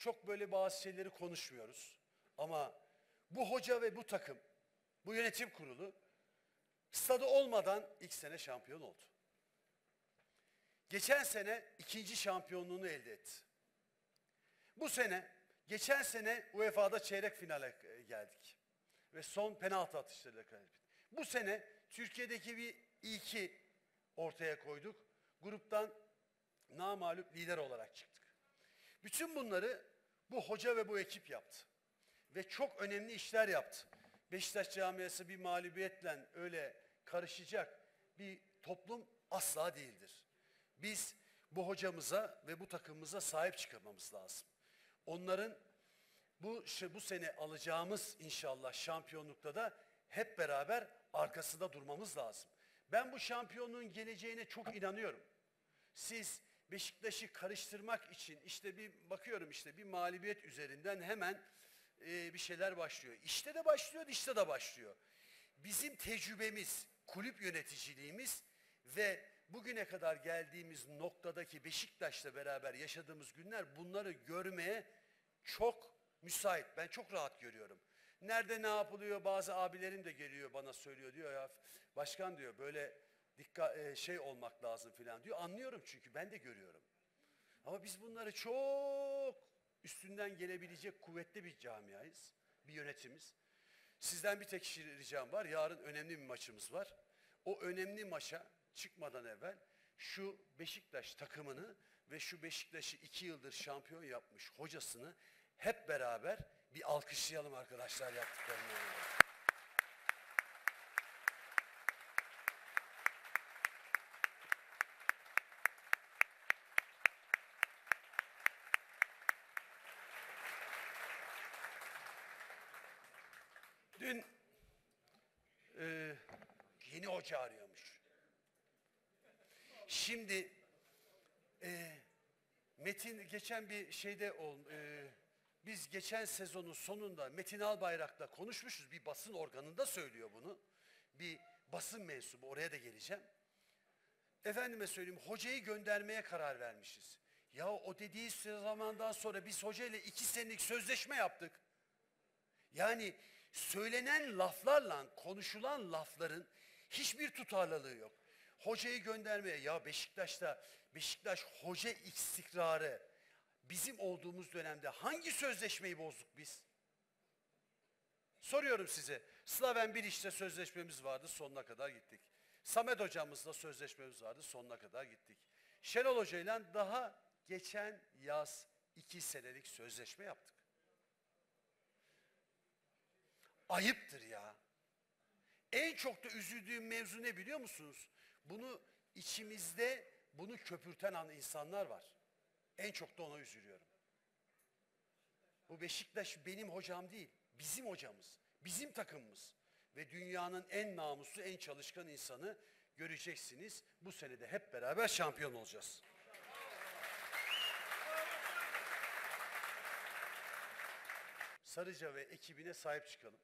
çok böyle bazı şeyleri konuşmuyoruz. Ama bu hoca ve bu takım, bu yönetim kurulu stadı olmadan ilk sene şampiyon oldu. Geçen sene ikinci şampiyonluğunu elde etti. Bu sene, geçen sene UEFA'da çeyrek finale geldik. Ve son penaltı atışlarıyla kaybettik. Bu sene Türkiye'deki bir ilki ortaya koyduk. Gruptan namağlup lider olarak çıktık. Bütün bunları bu hoca ve bu ekip yaptı. Ve çok önemli işler yaptı. Beşiktaş camiası bir mağlubiyetle öyle karışacak bir toplum asla değildir. Biz bu hocamıza ve bu takımımıza sahip çıkmamız lazım. Onların bu sene alacağımız inşallah şampiyonlukta da hep beraber arkasında durmamız lazım. Ben bu şampiyonluğun geleceğine çok inanıyorum. Siz Beşiktaş'ı karıştırmak için işte bir bakıyorum işte bir mağlubiyet üzerinden hemen bir şeyler başlıyor. İşte de başlıyor, işte de başlıyor. Bizim tecrübemiz, kulüp yöneticiliğimiz ve bugüne kadar geldiğimiz noktadaki Beşiktaş'la beraber yaşadığımız günler bunları görmeye çok müsait. Ben çok rahat görüyorum. Nerede ne yapılıyor? Bazı abilerim de geliyor bana söylüyor diyor ya başkan diyor böyle dikkat olmak lazım filan diyor. Anlıyorum çünkü ben de görüyorum. Ama biz bunları çok üstünden gelebilecek kuvvetli bir camiayız, bir yönetimiz. Sizden bir tek şey ricam var. Yarın önemli bir maçımız var. O önemli maça çıkmadan evvel şu Beşiktaş takımını ve şu Beşiktaş'ı 2 yıldır şampiyon yapmış hocasını hep beraber bir alkışlayalım arkadaşlar yaptıklarını. Dün yeni hoca arıyormuş. Şimdi Metin geçen bir şeyde biz geçen sezonun sonunda Metin Albayrak'la konuşmuşuz. Bir basın organında söylüyor bunu. Bir basın mensubu oraya da geleceğim. Efendime söyleyeyim hocayı göndermeye karar vermişiz. Ya o dediği zamandan sonra biz hocayla 2 senelik sözleşme yaptık. Yani söylenen laflarla konuşulan lafların hiçbir tutarlılığı yok. Hocayı göndermeye, ya Beşiktaş hoca istikrarı bizim olduğumuz dönemde hangi sözleşmeyi bozduk biz? Soruyorum size. Slaven Bilić'le sözleşmemiz vardı, sonuna kadar gittik. Samet hocamızla sözleşmemiz vardı, sonuna kadar gittik. Şenol hocayla daha geçen yaz 2 senelik sözleşme yaptık. Ayıptır ya. En çok da üzüldüğüm mevzu ne biliyor musunuz? Bunu içimizde bunu köpürten insanlar var. En çok da ona üzülüyorum. Bu Beşiktaş benim hocam değil. Bizim hocamız. Bizim takımımız. Ve dünyanın en namuslu, en çalışkan insanı göreceksiniz. Bu sene de hep beraber şampiyon olacağız. Sarıca ve ekibine sahip çıkalım.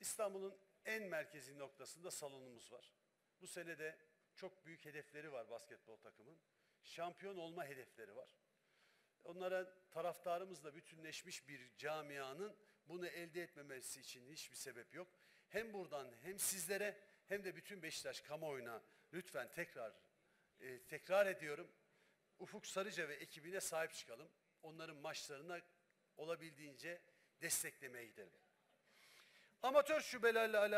İstanbul'un en merkezi noktasında salonumuz var. Bu sene de çok büyük hedefleri var basketbol takımın. Şampiyon olma hedefleri var. Onlara taraftarımızla bütünleşmiş bir camianın bunu elde etmemesi için hiçbir sebep yok. Hem buradan hem sizlere hem de bütün Beşiktaş kamuoyuna lütfen tekrar ediyorum. Ufuk Sarıca ve ekibine sahip çıkalım. Onların maçlarına olabildiğince desteklemeye gidelim. Amatör şubelerle alakalı